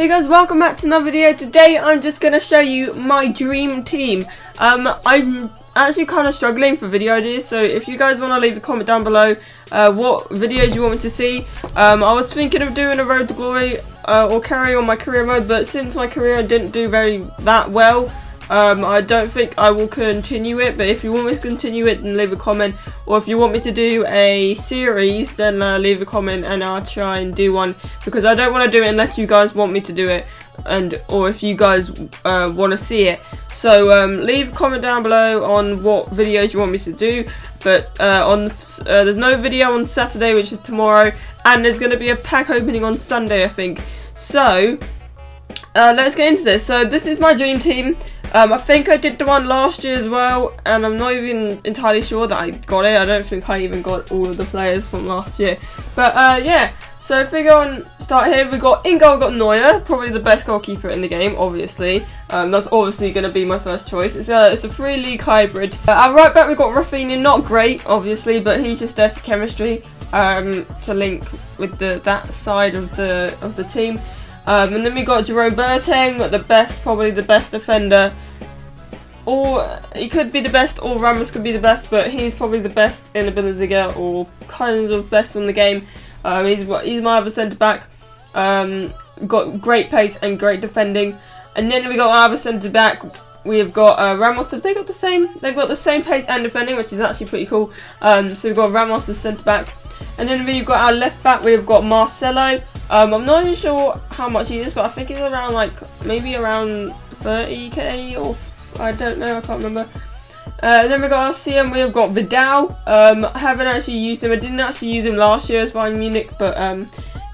Hey guys, welcome back to another video. Today I'm just going to show you my dream team. I'm actually kind of struggling for video ideas, so if you guys want to leave a comment down below what videos you want me to see. I was thinking of doing a Road to Glory or carry on my career mode, but since my career didn't do that well, I don't think I will continue it. But if you want me to continue it, then leave a comment, or if you want me to do a series, then leave a comment and I'll try and do one, because I don't want to do it unless you guys want me to do it, and or if you guys want to see it. So leave a comment down below on what videos you want me to do. But there's no video on Saturday, which is tomorrow, and there's going to be a pack opening on Sunday, I think. So let's get into this. So this is my dream team. I think I did the one last year as well, and I'm not even entirely sure that I got it. I don't think I even got all of the players from last year. But yeah, so if we go and start here, we've got in goal, we've got Neuer, probably the best goalkeeper in the game, obviously. That's obviously going to be my first choice. It's a free league hybrid. Our right back, we've got Rafinha, not great, obviously, but he's just there for chemistry to link with that side of the team. And then we got Jerome Boateng, probably the best defender, or he could be the best, or Ramos could be the best, but he's probably the best in the Bundesliga, or kind of best on the game. He's my other centre back. Got great pace and great defending. And then we got our other centre back. We've got Ramos. Have they got the same? They've got the same pace and defending, which is actually pretty cool. So we've got Ramos as centre back, and then we've got our left back. We've got Marcelo. I'm not even sure how much he is, but I think he's around, like, maybe around 30k, or I don't know, I can't remember. Then we got Garcia, and we've got Vidal. I haven't actually used him. I didn't actually use him last year as Bayern Munich, but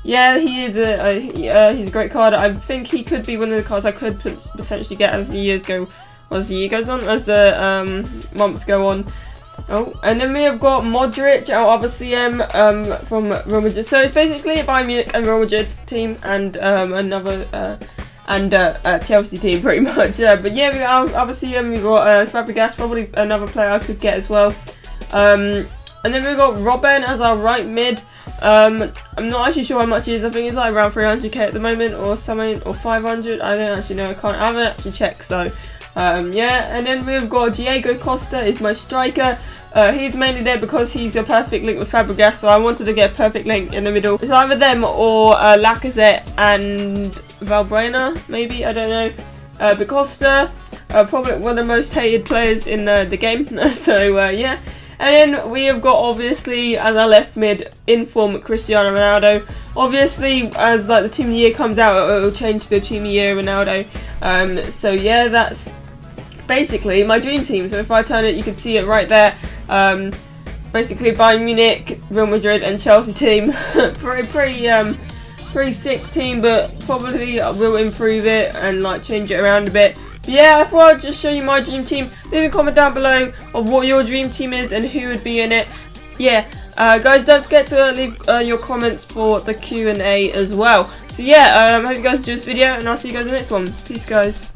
yeah, he is he's a great card. I think he could be one of the cards I could potentially get as the years go, as the year goes on, as the months go on. Oh, and then we have got Modric, our other CM, from Real Madrid. So it's basically a Bayern Munich and Real Madrid team, and another Chelsea team, pretty much. But yeah, we got our other CM. We got Fabregas, probably another player I could get as well. And then we got Robben as our right mid. I'm not actually sure how much he is. I think it's like around 300k at the moment, or something, or 500. I don't actually know. I haven't actually checked. So. Yeah, and then we've got Diego Costa is my striker. He's mainly there because he's a perfect link with Fabregas, so I wanted to get a perfect link in the middle. It's either them or Lacazette and Valbuena, maybe, I don't know. But Costa, probably one of the most hated players in the game, so yeah. And then we have got, obviously, as our left mid, in-form Cristiano Ronaldo. Obviously, as like the Team of the Year comes out, it will change to the Team of the Year Ronaldo. So yeah, that's basically my dream team. So if I turn it, you can see it right there. Basically Bayern Munich, Real Madrid and Chelsea team. pretty sick team, but probably I will improve it and like change it around a bit. But yeah, I thought I'd just show you my dream team. Leave a comment down below of what your dream team is and who would be in it. Yeah, guys, don't forget to leave your comments for the Q&A as well. So yeah, I hope you guys enjoyed this video, and I'll see you guys in the next one. Peace, guys.